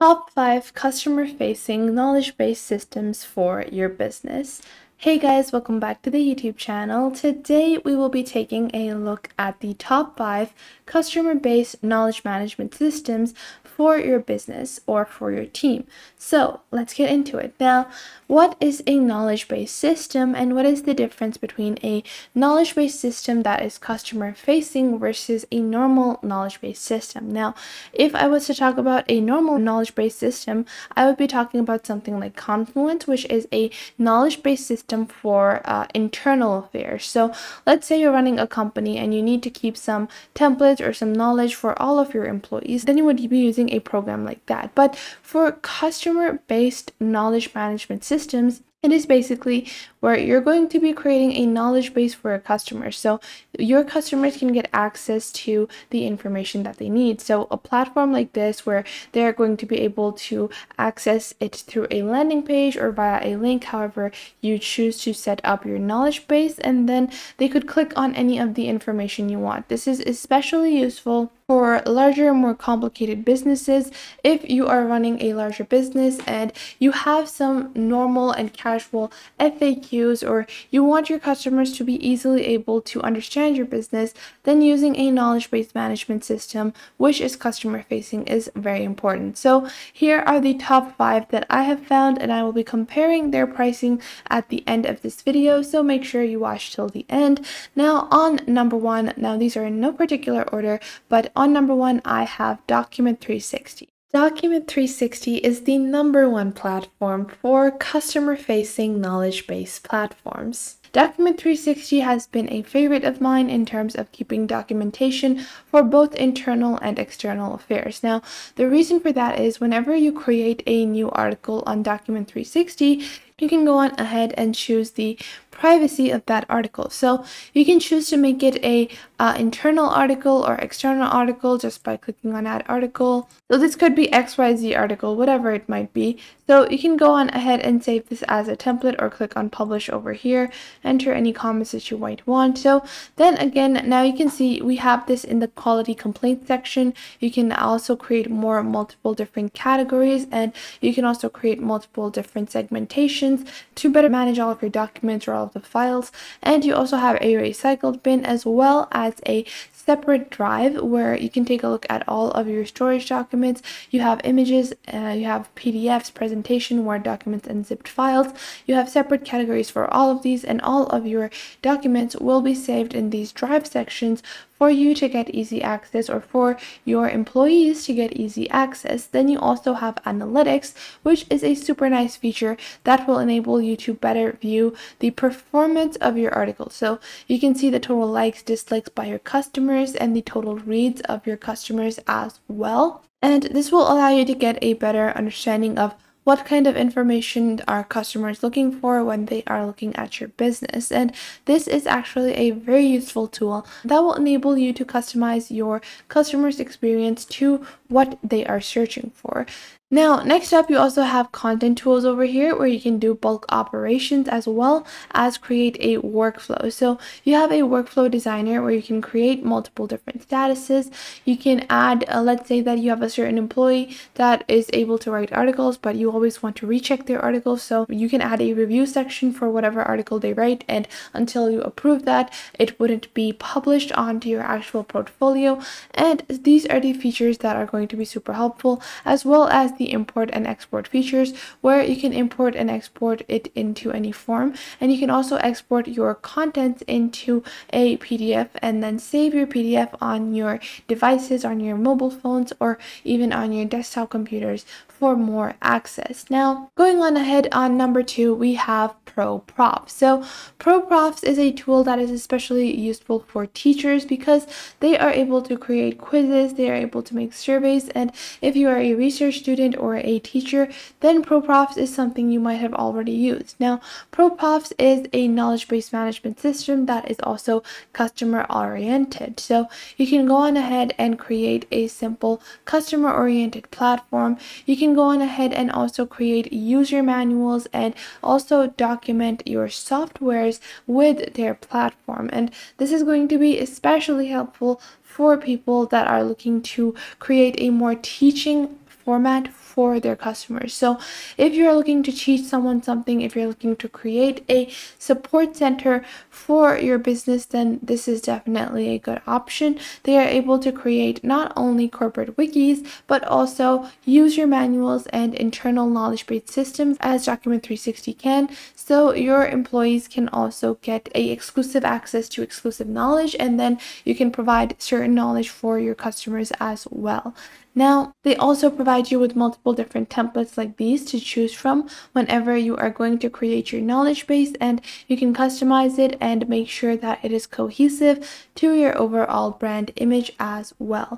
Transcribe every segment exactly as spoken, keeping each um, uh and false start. Top five customer-facing knowledge-based systems for your business. Hey guys, welcome back to the YouTube channel. Today we will be taking a look at the top five customer-based knowledge management systems for your business or for your team. So let's get into it. Now, what is a knowledge-based system and what is the difference between a knowledge-based system that is customer-facing versus a normal knowledge-based system? Now, if I was to talk about a normal knowledge-based system, I would be talking about something like Confluence, which is a knowledge-based system for uh, internal affairs. So let's say you're running a company and you need to keep some templates or some knowledge for all of your employees, then you would be using a program like that. But for customer-based knowledge management systems, it is basically where you're going to be creating a knowledge base for your customers, so your customers can get access to the information that they need. So a platform like this, where they're going to be able to access it through a landing page or via a link, however you choose to set up your knowledge base, and then they could click on any of the information you want. This is especially useful for larger, more complicated businesses. If you are running a larger business and you have some normal and casual F A Qs, or you want your customers to be easily able to understand your business, then using a knowledge-based management system, which is customer-facing, is very important. So here are the top five that I have found, and I will be comparing their pricing at the end of this video, so make sure you watch till the end. Now, on number one, now these are in no particular order, but on number one, I have Document three sixty. Document three sixty is the number one platform for customer-facing knowledge-based platforms. Document three sixty has been a favorite of mine in terms of keeping documentation for both internal and external affairs. Now, the reason for that is whenever you create a new article on Document three sixty, you can go on ahead and choose the privacy of that article. So you can choose to make it a uh, internal article or external article just by clicking on add article. So this could be X Y Z article, whatever it might be. So you can go on ahead and save this as a template or click on publish over here, enter any comments that you might want. So then again, now you can see we have this in the quality complaint section. You can also create more multiple different categories, and you can also create multiple different segmentations to better manage all of your documents or all of the files. And you also have a recycled bin as well as a separate drive where you can take a look at all of your storage documents. You have images, uh, you have P D Fs, presentation, Word documents, and zipped files. You have separate categories for all of these, and all of your documents will be saved in these drive sections for you to get easy access, or for your employees to get easy access. Then you also have analytics, which is a super nice feature that will enable you to better view the performance of your article. So you can see the total likes, dislikes by your customers, and the total reads of your customers as well. And this will allow you to get a better understanding of what kind of information are customers looking for when they are looking at your business. And this is actually a very useful tool that will enable you to customize your customer's experience to what they are searching for. Now, next up, you also have content tools over here where you can do bulk operations as well as create a workflow. So you have a workflow designer where you can create multiple different statuses. You can add, uh, let's say that you have a certain employee that is able to write articles, but you always want to recheck their articles. So you can add a review section for whatever article they write, and until you approve that, it wouldn't be published onto your actual portfolio. And these are the features that are going to be super helpful, as well as the import and export features where you can import and export it into any form. And you can also export your contents into a P D F and then save your P D F on your devices, on your mobile phones, or even on your desktop computers for more access. Now, going on ahead, on number two, we have ProProfs. So ProProfs is a tool that is especially useful for teachers because they are able to create quizzes, they are able to make surveys, and if you are a research student or a teacher, then ProProfs is something you might have already used. Now, ProProfs is a knowledge-based management system that is also customer-oriented. So you can go on ahead and create a simple customer-oriented platform. You can go on ahead and also create user manuals and also document your softwares with their platform. And this is going to be especially helpful for people that are looking to create a more teaching format for their customers. So if you're looking to teach someone something, if you're looking to create a support center for your business, then this is definitely a good option. They are able to create not only corporate wikis, but also user manuals and internal knowledge-based systems as Document three sixty can. So your employees can also get a exclusive access to exclusive knowledge, and then you can provide certain knowledge for your customers as well. Now, they also provide you with multiple different templates like these to choose from whenever you are going to create your knowledge base, and you can customize it and make sure that it is cohesive to your overall brand image as well.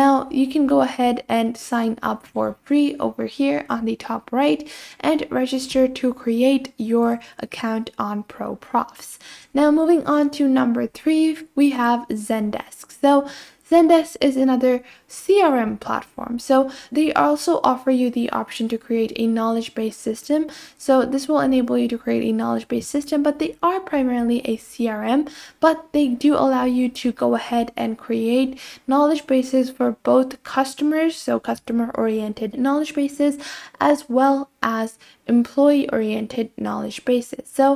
Now, you can go ahead and sign up for free over here on the top right and register to create your account on ProProfs. Now, moving on to number three, we have Zendesk. So, Zendesk is another C R M platform. So they also offer you the option to create a knowledge-based system. So this will enable you to create a knowledge-based system, but they are primarily a C R M, but they do allow you to go ahead and create knowledge bases for both customers, so customer-oriented knowledge bases, as well as employee-oriented knowledge bases. So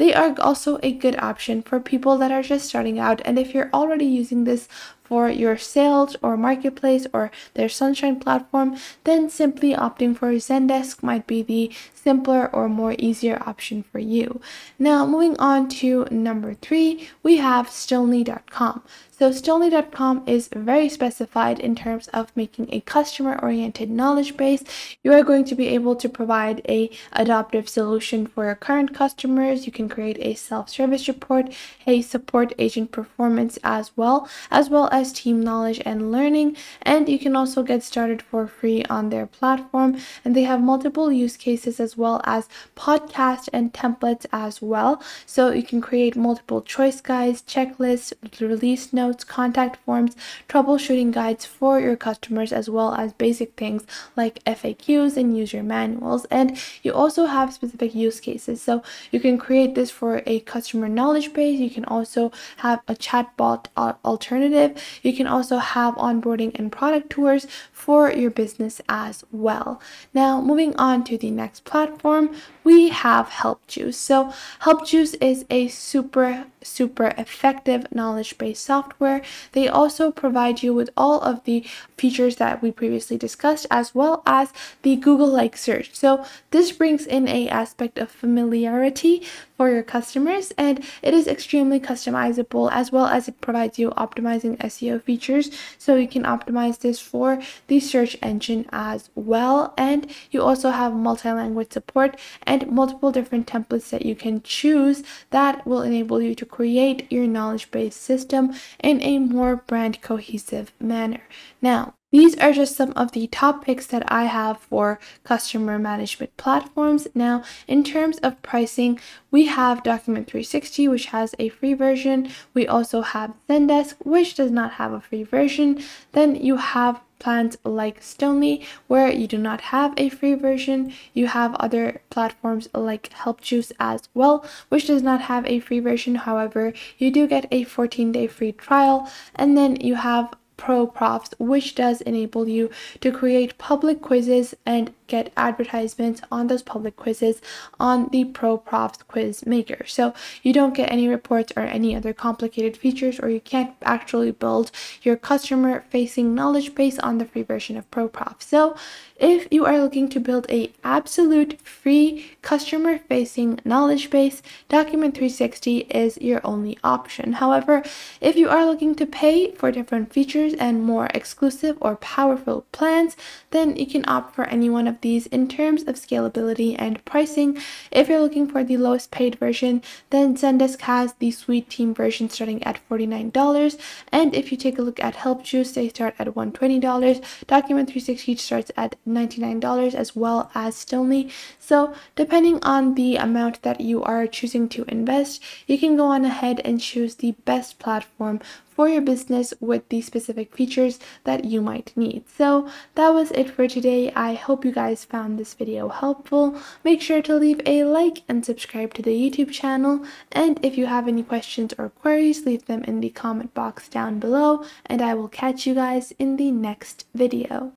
they are also a good option for people that are just starting out. And if you're already using this for your sales or marketplace or their Sunshine platform, then simply opting for Zendesk might be the simpler or more easier option for you. Now, moving on to number three, we have Stonly dot com. So Stonly dot com is very specified in terms of making a customer-oriented knowledge base. You are going to be able to provide a adaptive solution for your current customers. You can create a self-service report, a support agent performance as well, as well as team knowledge and learning. And you can also get started for free on their platform. And they have multiple use cases as well as podcasts and templates as well. So you can create multiple choice guides, checklists, release notes, Notes, contact forms, troubleshooting guides for your customers, as well as basic things like F A Qs and user manuals. And you also have specific use cases. So you can create this for a customer knowledge base. You can also have a chatbot alternative. You can also have onboarding and product tours for your business as well. Now, moving on to the next platform, we have Helpjuice. So Helpjuice is a super, super effective knowledge-based software. They also provide you with all of the features that we previously discussed, as well as the Google-like search. So this brings in an aspect of familiarity for your customers, and it is extremely customizable, as well as it provides you optimizing S E O features. So you can optimize this for the search engine as well. And you also have multi-language support and multiple different templates that you can choose that will enable you to create your knowledge-based system in a more brand cohesive manner. Now, these are just some of the top picks that I have for customer management platforms. Now, in terms of pricing, we have Document three sixty, which has a free version. We also have Zendesk, which does not have a free version. Then you have plans like Stonly, where you do not have a free version. You have other platforms like Helpjuice as well, which does not have a free version. However, you do get a fourteen day free trial. And then you have ProProfs, which does enable you to create public quizzes and get advertisements on those public quizzes on the ProProfs quiz maker. So you don't get any reports or any other complicated features, or you can't actually build your customer facing knowledge base on the free version of ProProfs. So if you are looking to build a absolute free customer facing knowledge base, Document three sixty is your only option. However, if you are looking to pay for different features and more exclusive or powerful plans, then you can opt for any one of these in terms of scalability and pricing. If you're looking for the lowest paid version, then Zendesk has the Suite Team version starting at forty-nine dollars, and if you take a look at Helpjuice, they start at one hundred twenty dollars. Document three sixty starts at ninety-nine dollars, as well as Stonly. So depending on the amount that you are choosing to invest, you can go on ahead and choose the best platform for your business with the specific features that you might need. So that was it for today. I hope you guys found this video helpful. Make sure to leave a like and subscribe to the YouTube channel. And if you have any questions or queries, leave them in the comment box down below, and I will catch you guys in the next video.